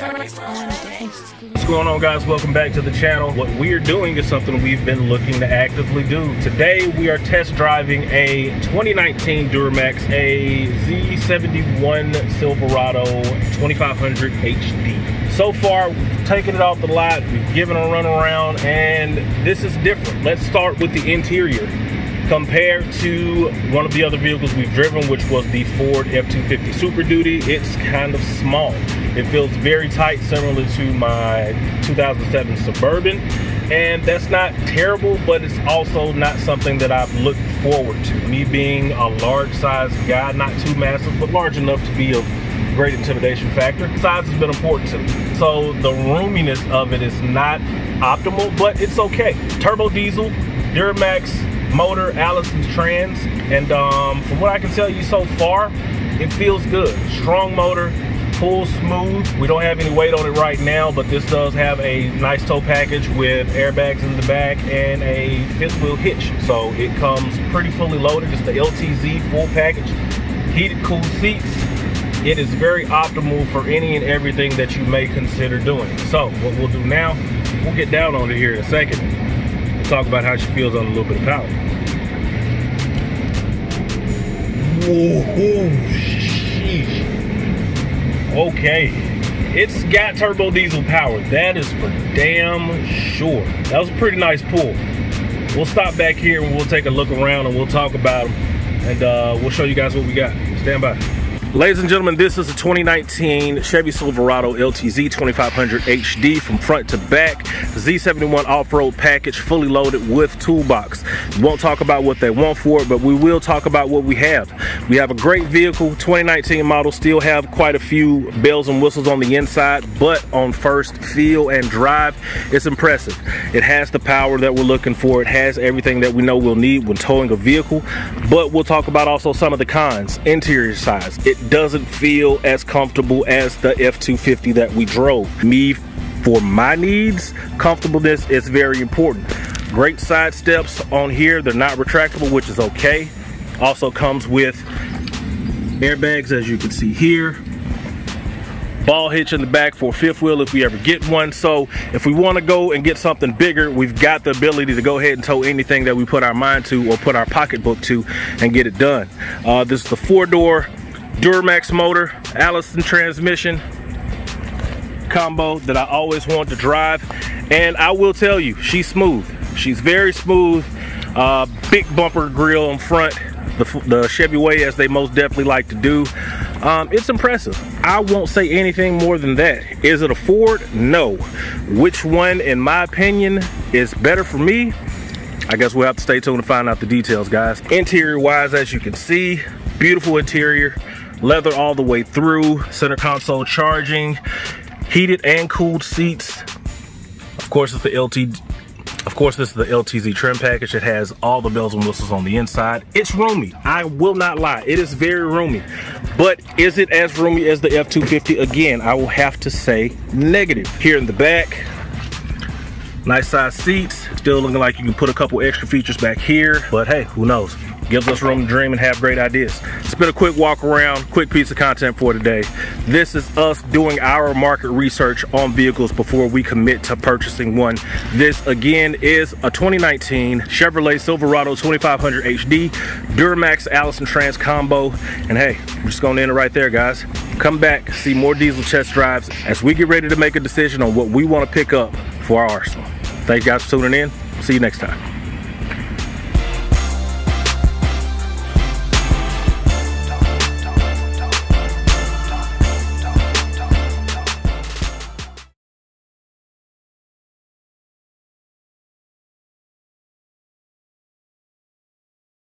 What's going on, guys? Welcome back to the channel. What we're doing is something we've been looking to actively do. Today we are test driving a 2019 Duramax, a Z71 Silverado 2500 HD. So far, we've taken it off the lot, we've given a run around, and this is different. Let's start with the interior. Compared to one of the other vehicles we've driven, which was the Ford F250 Super Duty, it's kind of small. It feels very tight, similar to my 2007 Suburban. And that's not terrible, but it's also not something that I've looked forward to. Me being a large-sized guy, not too massive, but large enough to be of great intimidation factor. Size has been important to me. So the roominess of it is not optimal, but it's okay. Turbo diesel, Duramax motor, Allison's trans, and from what I can tell you so far, it feels good. Strong motor, full smooth. We don't have any weight on it right now, but this does have a nice tow package with airbags in the back and a fifth wheel hitch. So it comes pretty fully loaded. It's the LTZ full package. Heated, cooled seats. It is very optimal for any and everything that you may consider doing. So what we'll do now, we'll get down on it here in a second. Talk about how she feels on a little bit of power. Whoa, sheesh. Okay, it's got turbo diesel power. That is for damn sure. That was a pretty nice pull. We'll stop back here and we'll take a look around and we'll talk about them, and we'll show you guys what we got. Stand by. Ladies and gentlemen, this is a 2019 Chevy Silverado LTZ 2500 HD from front to back. Z71 off-road package, fully loaded with toolbox. We won't talk about what they want for it, but we will talk about what we have. We have a great vehicle, 2019 model, still have quite a few bells and whistles on the inside, but on first feel and drive, it's impressive. It has the power that we're looking for. It has everything that we know we'll need when towing a vehicle, but we'll talk about also some of the cons. Interior size. It doesn't feel as comfortable as the F250 that we drove. Me, for my needs, comfortableness is very important. Great side steps on here. They're not retractable, which is okay. Also comes with airbags, as you can see here. Ball hitch in the back for fifth wheel if we ever get one. So if we want to go and get something bigger, we've got the ability to go ahead and tow anything that we put our mind to or put our pocketbook to and get it done. This is the four-door Duramax motor, Allison transmission combo that I always want to drive, and I will tell you, she's smooth. She's very smooth. Big bumper grill in front, the Chevy way, as they most definitely like to do. It's impressive. I won't say anything more than that. Is it a Ford? No. Which one, in my opinion, is better for me? I guess we'll have to stay tuned to find out the details, guys. Interior wise, as you can see, beautiful interior. Leather all the way through, center console charging, heated and cooled seats. Of course, it's the LTZ trim package. It has all the bells and whistles on the inside. It's roomy. I will not lie. It is very roomy. But is it as roomy as the F250? Again, I will have to say negative. Here in the back, nice size seats. Still looking like you can put a couple extra features back here, but hey, who knows? Gives us room to dream and have great ideas. It's been a quick walk around, quick piece of content for today. This is us doing our market research on vehicles before we commit to purchasing one. This again is a 2019 Chevrolet Silverado 2500 HD, Duramax Allison Trans combo. And hey, we're just gonna end it right there, guys. Come back, see more diesel test drives as we get ready to make a decision on what we wanna pick up for our arsenal. Thanks guys for tuning in. See you next time.